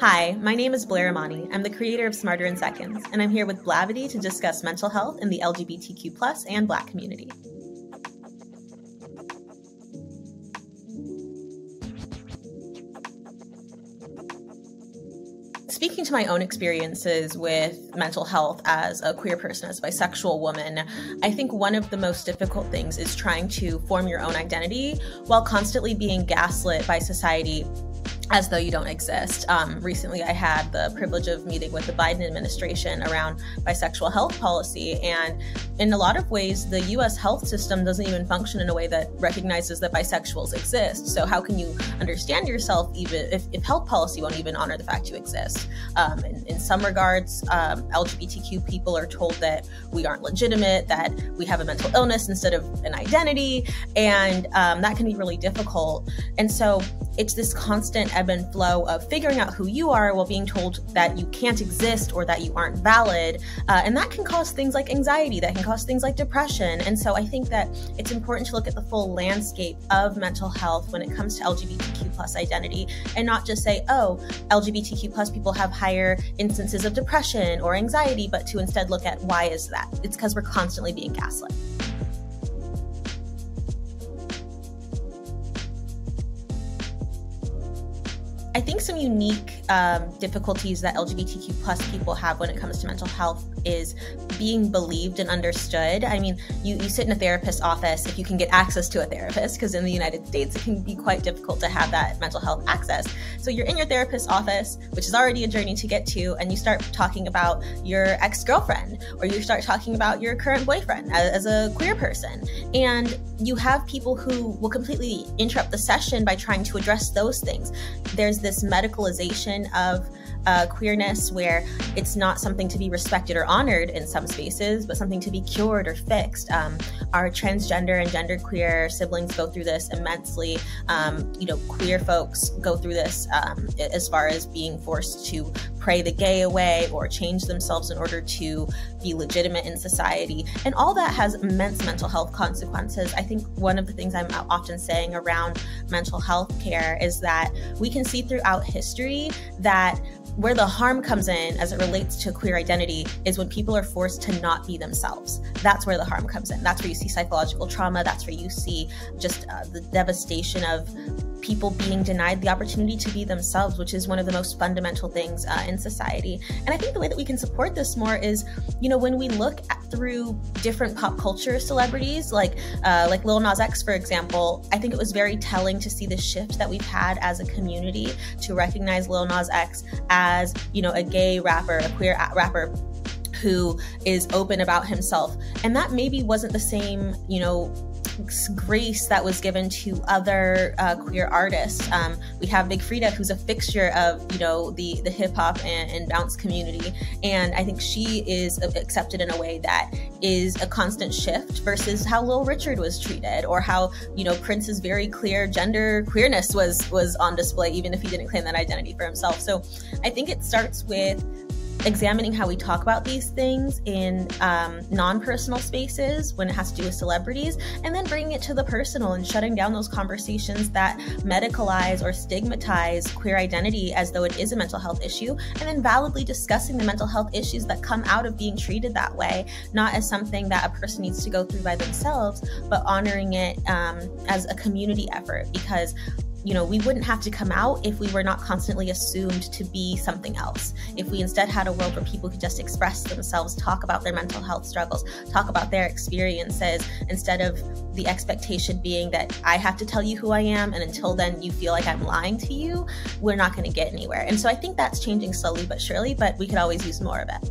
Hi, my name is Blair Imani. I'm the creator of Smarter in Seconds, and I'm here with Blavity to discuss mental health in the LGBTQ+ and Black community. Speaking to my own experiences with mental health as a queer person, as a bisexual woman, I think one of the most difficult things is trying to form your own identity while constantly being gaslit by society as though you don't exist. Recently, I had the privilege of meeting with the Biden administration around bisexual health policy. And in a lot of ways, the US health system doesn't even function in a way that recognizes that bisexuals exist. So how can you understand yourself even if health policy won't even honor the fact you exist? In some regards, LGBTQ people are told that we aren't legitimate, that we have a mental illness instead of an identity. And that can be really difficult. And so it's this constant ebb and flow of figuring out who you are while being told that you can't exist or that you aren't valid. And that can cause things like anxiety, that can cause things like depression. And so I think that it's important to look at the full landscape of mental health when it comes to LGBTQ+ identity and not just say, oh, LGBTQ+ people have higher instances of depression or anxiety, but to instead look at why is that? It's because we're constantly being gaslit. I think some unique difficulties that LGBTQ+ people have when it comes to mental health is being believed and understood. I mean, you sit in a therapist's office if you can get access to a therapist, because in the United States, it can be quite difficult to have that mental health access. So you're in your therapist's office, which is already a journey to get to, and you start talking about your ex-girlfriend, or you start talking about your current boyfriend as a queer person. And you have people who will completely interrupt the session by trying to address those things. There's this medicalization of queerness where it's not something to be respected or honored in some spaces, but something to be cured or fixed. Our transgender and genderqueer siblings go through this immensely. Queer folks go through this as far as being forced to pray the gay away or change themselves in order to be legitimate in society. And all that has immense mental health consequences. I think one of the things I'm often saying around mental health care is that we can see throughout history that where the harm comes in as it relates to queer identity is when people are forced to not be themselves. That's where the harm comes in. That's where you see psychological trauma. That's where you see just the devastation of people being denied the opportunity to be themselves, which is one of the most fundamental things in society. And I think the way that we can support this more is, when we look through different pop culture celebrities, like Lil Nas X, for example, I think it was very telling to see the shift that we've had as a community to recognize Lil Nas X as, a gay rapper, a queer rapper who is open about himself. And that maybe wasn't the same, grace that was given to other queer artists. We have Big Freedia, who's a fixture of the hip hop and bounce community, and I think she is accepted in a way that is a constant shift versus how Lil Richard was treated, or how Prince's very clear gender queerness was on display, even if he didn't claim that identity for himself. So I think it starts with examining how we talk about these things in non-personal spaces when it has to do with celebrities, and then bringing it to the personal and shutting down those conversations that medicalize or stigmatize queer identity as though it is a mental health issue, and then validly discussing the mental health issues that come out of being treated that way, not as something that a person needs to go through by themselves, but honoring it as a community effort, because we wouldn't have to come out if we were not constantly assumed to be something else. If we instead had a world where people could just express themselves, talk about their mental health struggles, talk about their experiences, instead of the expectation being that I have to tell you who I am, and until then you feel like I'm lying to you, we're not going to get anywhere. And so I think that's changing slowly but surely, but we could always use more of it.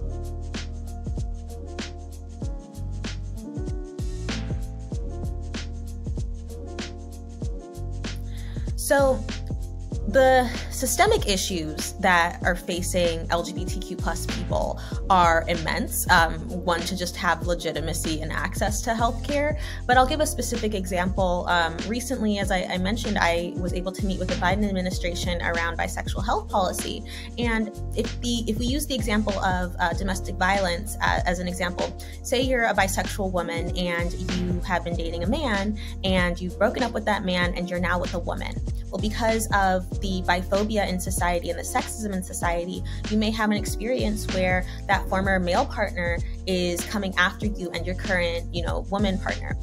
So the systemic issues that are facing LGBTQ+ people are immense. One, to just have legitimacy and access to healthcare. But I'll give a specific example. Recently, as I mentioned, I was able to meet with the Biden administration around bisexual health policy. And if we use the example of domestic violence as an example, say you're a bisexual woman and you have been dating a man and you've broken up with that man and you're now with a woman. Well, because of the biphobia in society and the sexism in society, you may have an experience where that former male partner is coming after you and your current, woman partner.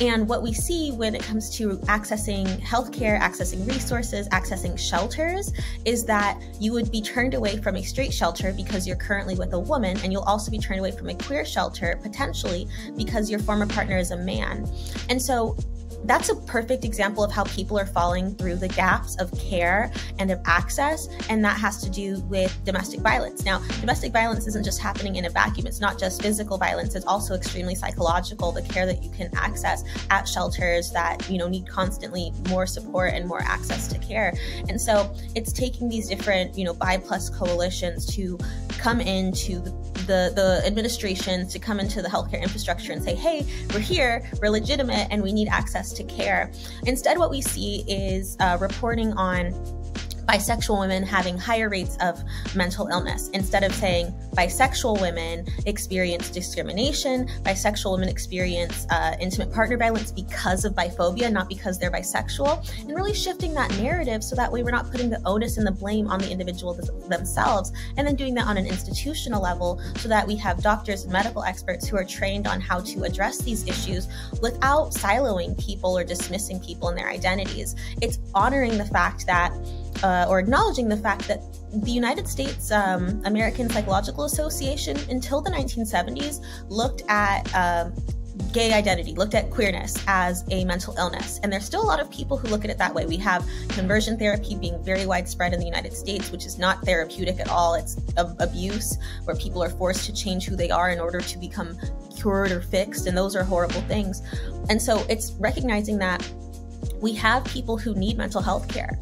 And what we see when it comes to accessing healthcare, accessing resources, accessing shelters, is that you would be turned away from a straight shelter because you're currently with a woman, and you'll also be turned away from a queer shelter, potentially, because your former partner is a man. And so that's a perfect example of how people are falling through the gaps of care and of access, and that has to do with domestic violence. Now, domestic violence isn't just happening in a vacuum. It's not just physical violence. It's also extremely psychological, the care that you can access at shelters that, need constantly more support and more access to care. And so it's taking these different, BI+ coalitions to come into the administration, to come into the healthcare infrastructure and say, hey, we're here, we're legitimate, and we need access to care. Instead, what we see is reporting on bisexual women having higher rates of mental illness, instead of saying bisexual women experience discrimination, bisexual women experience intimate partner violence because of biphobia, not because they're bisexual, and really shifting that narrative so that way we're not putting the onus and the blame on the individual themselves, and then doing that on an institutional level so that we have doctors and medical experts who are trained on how to address these issues without siloing people or dismissing people and their identities. It's honoring the fact that or acknowledging the fact that the United States American Psychological Association, until the 1970s, looked at gay identity, looked at queerness as a mental illness. And there's still a lot of people who look at it that way. We have conversion therapy being very widespread in the United States, which is not therapeutic at all. It's abuse, where people are forced to change who they are in order to become cured or fixed. And those are horrible things. And so it's recognizing that we have people who need mental health care.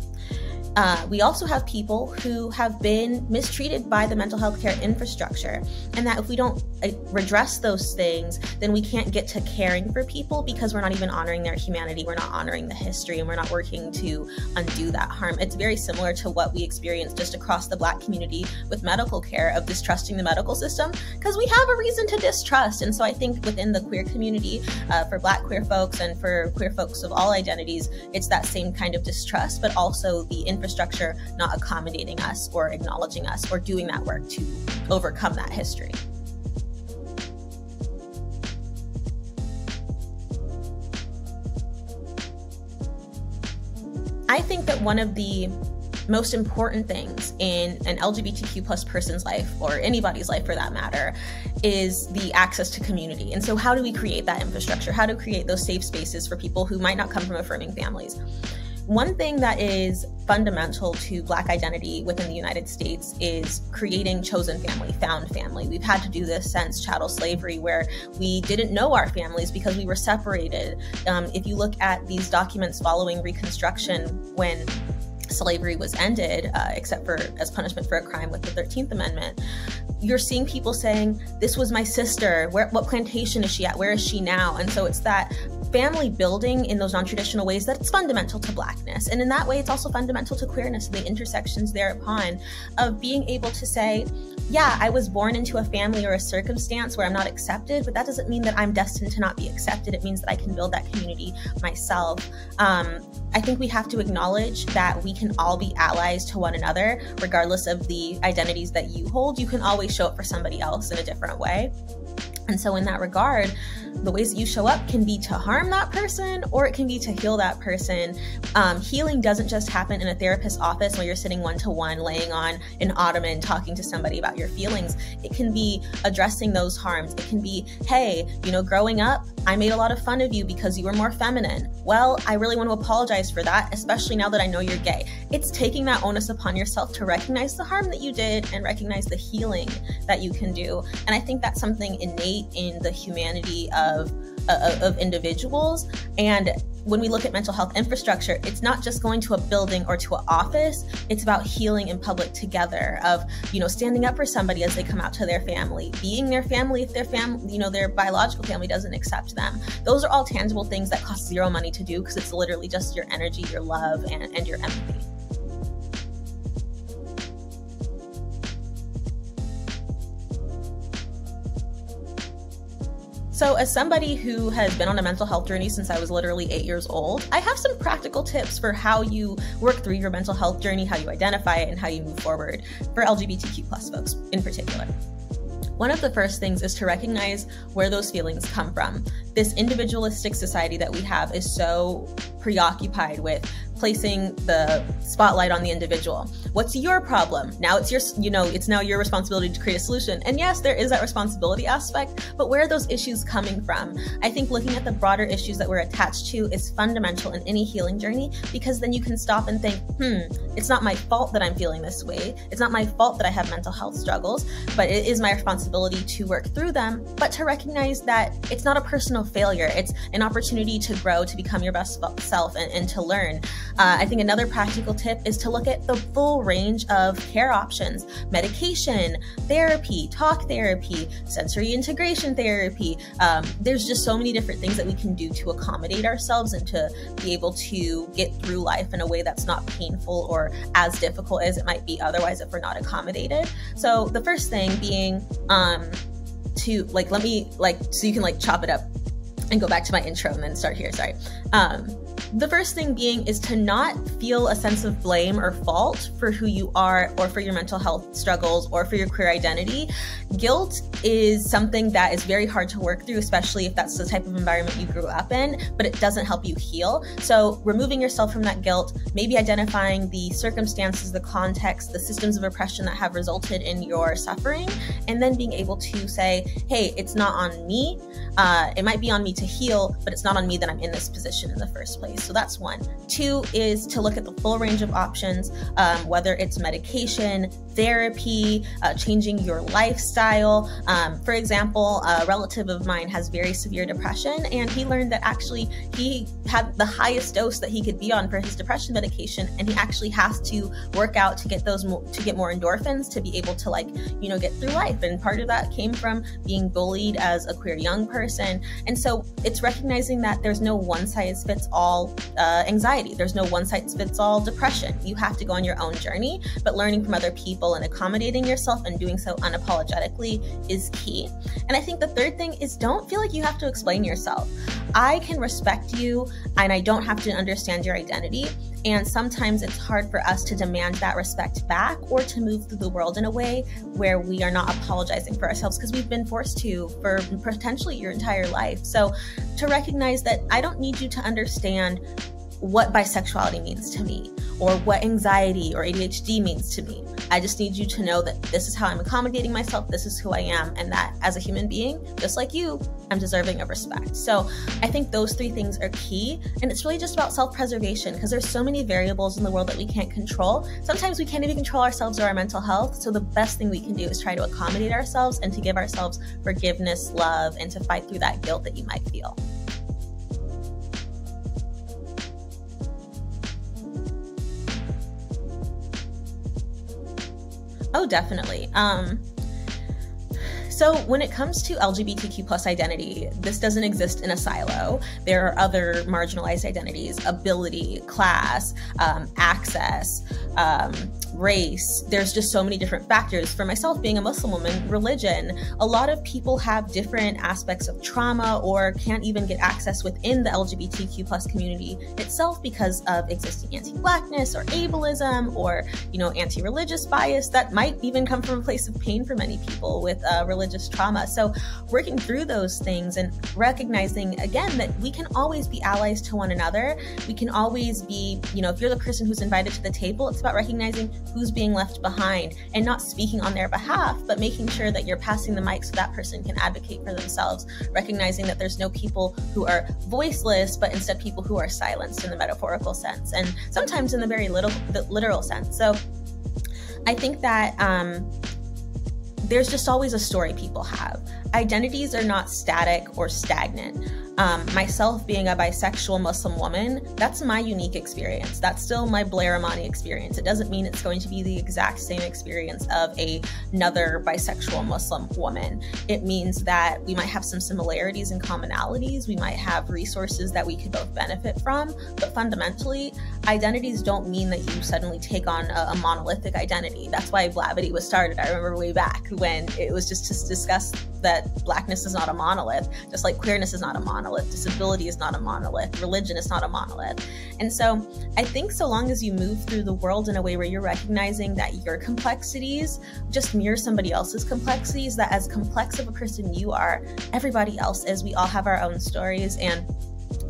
We also have people who have been mistreated by the mental health care infrastructure, and that if we don't redress those things, then we can't get to caring for people because we're not even honoring their humanity, we're not honoring the history, and we're not working to undo that harm. It's very similar to what we experience just across the Black community with medical care, of distrusting the medical system because we have a reason to distrust. And so I think within the queer community, for Black queer folks and for queer folks of all identities, it's that same kind of distrust, but also the infrastructure not accommodating us or acknowledging us or doing that work to overcome that history. I think that one of the most important things in an LGBTQ+ person's life, or anybody's life for that matter, is the access to community. And so how do we create that infrastructure? How do we create those safe spaces for people who might not come from affirming families? One thing that is fundamental to Black identity within the United States is creating chosen family, found family. We've had to do this since chattel slavery, where we didn't know our families because we were separated. If you look at these documents following Reconstruction, when slavery was ended, except for as punishment for a crime with the 13th Amendment, you're seeing people saying, this was my sister, what plantation is she at, where is she now? And so it's that family building in those non-traditional ways that's fundamental to Blackness. And in that way, it's also fundamental to queerness and the intersections thereupon, of being able to say, yeah, I was born into a family or a circumstance where I'm not accepted, but that doesn't mean that I'm destined to not be accepted. It means that I can build that community myself. I think we have to acknowledge that we can all be allies to one another, regardless of the identities that you hold. You can always show up for somebody else in a different way. And so in that regard, the ways that you show up can be to harm that person, or it can be to heal that person. Healing doesn't just happen in a therapist's office where you're sitting one-to-one, laying on an ottoman, talking to somebody about your feelings. It can be addressing those harms. It can be, hey, growing up, I made a lot of fun of you because you were more feminine. Well, I really want to apologize for that, especially now that I know you're gay. It's taking that onus upon yourself to recognize the harm that you did and recognize the healing that you can do. And I think that's something innate in the humanity of individuals. And when we look at mental health infrastructure, it's not just going to a building or to an office. It's about healing in public together, of standing up for somebody as they come out to their family, being their family if their family, their biological family doesn't accept them. Those are all tangible things that cost zero money to do, because it's literally just your energy, your love, and your empathy. So as somebody who has been on a mental health journey since I was literally 8 years old, I have some practical tips for how you work through your mental health journey, how you identify it, and how you move forward for LGBTQ+ folks in particular. One of the first things is to recognize where those feelings come from. This individualistic society that we have is so preoccupied with placing the spotlight on the individual. What's your problem? Now it's your, it's now your responsibility to create a solution. And yes, there is that responsibility aspect, but where are those issues coming from? I think looking at the broader issues that we're attached to is fundamental in any healing journey, because then you can stop and think, it's not my fault that I'm feeling this way. It's not my fault that I have mental health struggles, but it is my responsibility to work through them, but to recognize that it's not a personal failure. It's an opportunity to grow, to become your best self and to learn. I think another practical tip is to look at the full range of care options: medication, therapy, talk therapy, sensory integration therapy. There's just so many different things that we can do to accommodate ourselves and to be able to get through life in a way that's not painful or as difficult as it might be otherwise if we're not accommodated. So the first thing being to so you can chop it up and go back to my intro and then start here, sorry. The first thing being is to not feel a sense of blame or fault for who you are or for your mental health struggles or for your queer identity. Guilt is something that is very hard to work through, especially if that's the type of environment you grew up in, but it doesn't help you heal. So removing yourself from that guilt, maybe identifying the circumstances, the context, the systems of oppression that have resulted in your suffering, and then being able to say, hey, it's not on me. It might be on me to heal, but it's not on me that I'm in this position in the first place. So that's one. Two is to look at the full range of options, whether it's medication, therapy, changing your lifestyle. For example, a relative of mine has very severe depression, and he learned that actually he had the highest dose that he could be on for his depression medication, and he actually has to work out to get those more endorphins to be able to get through life. And part of that came from being bullied as a queer young person. And so it's recognizing that there's no one size fits all anxiety. There's no one size fits all depression. You have to go on your own journey, but learning from other people and accommodating yourself and doing so unapologetically is key. And I think the third thing is, don't feel like you have to explain yourself. I can respect you and I don't have to understand your identity. And sometimes it's hard for us to demand that respect back or to move through the world in a way where we are not apologizing for ourselves, because we've been forced to for potentially your entire life. So to recognize that I don't need you to understand what bisexuality means to me or what anxiety or ADHD means to me. I just need you to know that this is how I'm accommodating myself, this is who I am, and that as a human being, just like you, I'm deserving of respect. So I think those three things are key, and it's really just about self-preservation, because there's so many variables in the world that we can't control. Sometimes we can't even control ourselves or our mental health, so the best thing we can do is try to accommodate ourselves and to give ourselves forgiveness, love, and to fight through that guilt that you might feel. Oh, definitely. So when it comes to LGBTQ+ identity, this doesn't exist in a silo. There are other marginalized identities: ability, class, access, race. There's just so many different factors. For myself, being a Muslim woman, religion, a lot of people have different aspects of trauma or can't even get access within the LGBTQ+ community itself because of existing anti-blackness or ableism or, anti-religious bias that might even come from a place of pain for many people with religious trauma. So working through those things and recognizing again that we can always be allies to one another. We can always be, if you're the person who's invited to the table, it's about recognizing who's being left behind and not speaking on their behalf, but making sure that you're passing the mic so that person can advocate for themselves, recognizing that there's no people who are voiceless, but instead people who are silenced in the metaphorical sense, and sometimes in the very literal sense. So I think that there's just always a story people have. Identities are not static or stagnant. Myself being a bisexual Muslim woman, that's my unique experience. That's still my Blair Imani experience. It doesn't mean it's going to be the exact same experience of another bisexual Muslim woman. It means that we might have some similarities and commonalities. We might have resources that we could both benefit from, but fundamentally, identities don't mean that you suddenly take on a monolithic identity. That's why Blavity was started. I remember way back when it was just to discuss that blackness is not a monolith, just like queerness is not a monolith, disability is not a monolith, religion is not a monolith. And so I think so long as you move through the world in a way where you're recognizing that your complexities just mirror somebody else's complexities, that as complex of a person you are, everybody else is. We all have our own stories. And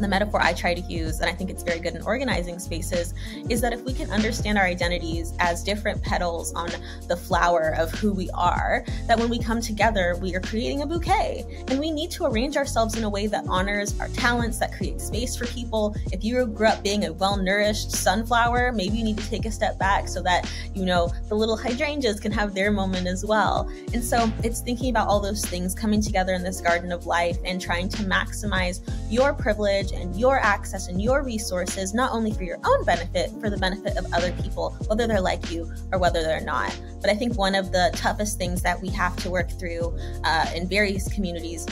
the metaphor I try to use, and I think it's very good in organizing spaces, is that if we can understand our identities as different petals on the flower of who we are, that when we come together, we are creating a bouquet. And we need to arrange ourselves in a way that honors our talents, that creates space for people. If you grew up being a well-nourished sunflower, maybe you need to take a step back so that, you know, the little hydrangeas can have their moment as well. And so it's thinking about all those things coming together in this garden of life and trying to maximize your privilege and your access and your resources, not only for your own benefit, for the benefit of other people, whether they're like you or whether they're not. But I think one of the toughest things that we have to work through in various communities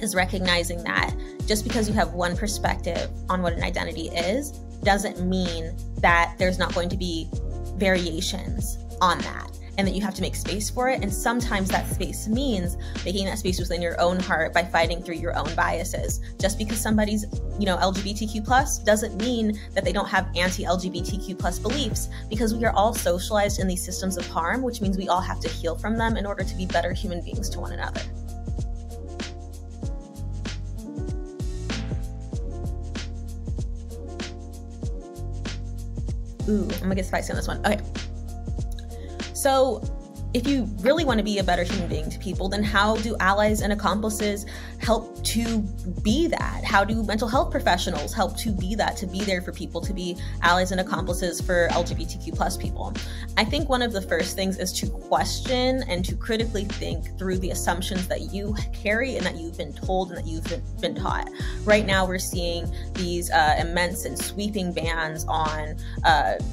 is recognizing that just because you have one perspective on what an identity is doesn't mean that there's not going to be variations on that, and that you have to make space for it. And sometimes that space means making that space within your own heart by fighting through your own biases. Just because somebody's, you know, LGBTQ+ doesn't mean that they don't have anti-LGBTQ+ beliefs, because we are all socialized in these systems of harm, which means we all have to heal from them in order to be better human beings to one another. Ooh, I'm gonna get spicy on this one. Okay. So if you really want to be a better human being to people, then how do allies and accomplices help to be that? How do mental health professionals help to be that, to be there for people, to be allies and accomplices for LGBTQ+ people? I think one of the first things is to question and to critically think through the assumptions that you carry and that you've been told and that you've been taught. Right now we're seeing these immense and sweeping bans on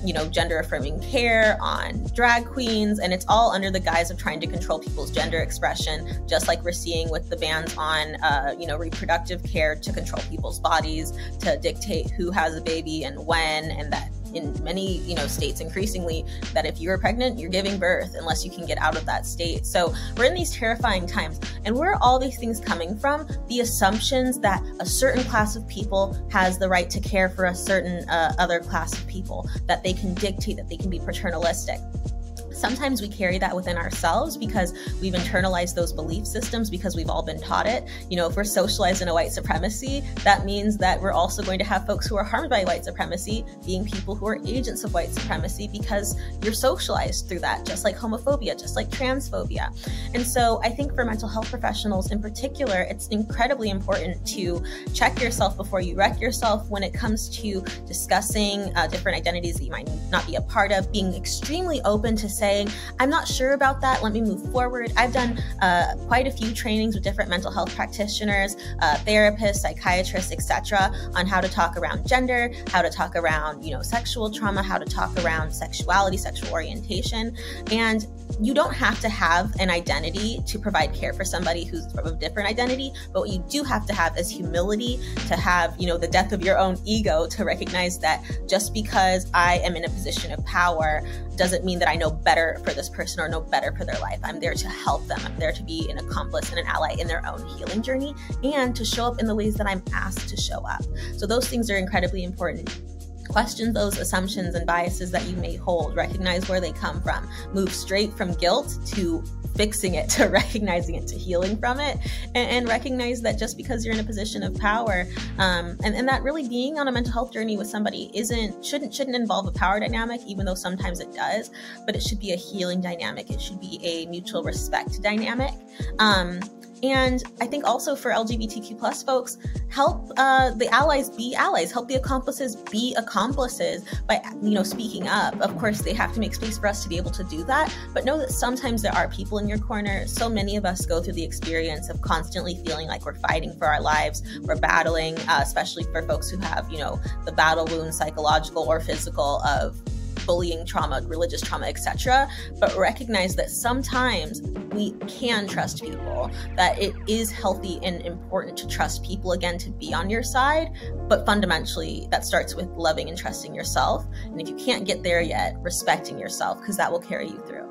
you know, gender affirming care, on drag queens, and it's all under the guise of trying to control people's gender expression, just like we're seeing with the bans on you know, reproductive care to control people's bodies, to dictate who has a baby and when, and that in many, you know, states increasingly, that if you're pregnant, you're giving birth unless you can get out of that state. So we're in these terrifying times. And where are all these things coming from? The assumptions that a certain class of people has the right to care for a certain other class of people, that they can dictate, that they can be paternalistic. Sometimes we carry that within ourselves because we've internalized those belief systems, because we've all been taught it. You know, if we're socialized in a white supremacy, that means that we're also going to have folks who are harmed by white supremacy being people who are agents of white supremacy, because you're socialized through that, just like homophobia, just like transphobia. And so I think for mental health professionals in particular, it's incredibly important to check yourself before you wreck yourself when it comes to discussing different identities that you might not be a part of, being extremely open to saying, I'm not sure about that, let me move forward. I've done quite a few trainings with different mental health practitioners, therapists, psychiatrists, etc., on how to talk around gender, how to talk around, you know, sexual trauma, how to talk around sexuality, sexual orientation. And you don't have to have an identity to provide care for somebody who's of a different identity, but what you do have to have is humility, to have, you know, the death of your own ego, to recognize that just because I am in a position of power doesn't mean that I know better for this person or know better for their life. I'm there to help them. I'm there to be an accomplice and an ally in their own healing journey, and to show up in the ways that I'm asked to show up. So those things are incredibly important. Question those assumptions and biases that you may hold. Recognize where they come from. Move straight from guilt to fixing it, to recognizing it, to healing from it, and recognize that just because you're in a position of power, and that really being on a mental health journey with somebody shouldn't involve a power dynamic, even though sometimes it does, but it should be a healing dynamic. It should be a mutual respect dynamic. And I think also for LGBTQ+ folks, help the allies be allies, help the accomplices be accomplices by, you know, speaking up. Of course, they have to make space for us to be able to do that, but know that sometimes there are people in your corner. So many of us go through the experience of constantly feeling like we're fighting for our lives, we're battling, especially for folks who have, you know, the battle wounds, psychological or physical, of bullying trauma, religious trauma, etc. But recognize that sometimes we can trust people, that it is healthy and important to trust people, again, to be on your side. But fundamentally, that starts with loving and trusting yourself. And if you can't get there yet, respecting yourself, because that will carry you through.